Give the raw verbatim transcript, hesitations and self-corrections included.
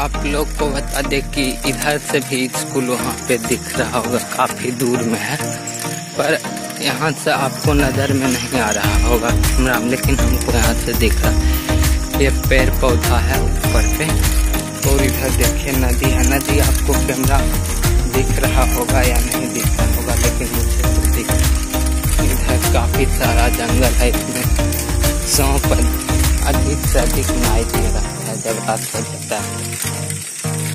आप लोग को बता दे कि इधर से भी स्कूल वहाँ पे दिख रहा होगा, काफ़ी दूर में है, पर यहाँ से आपको नज़र में नहीं आ रहा होगा हमरा, लेकिन हमको यहाँ से दिख रहा। ये पेड़ पौधा है ऊपर पे, और इधर देखिए नदी है। नदी आपको कैमरा दिख रहा होगा या नहीं दिख रहा होगा, लेकिन मुझे तो दिख रहा। इधर काफ़ी सारा जंगल है, इसमें सांप अधिक से अधिक माई दे रहा है जब रात हो जाता है।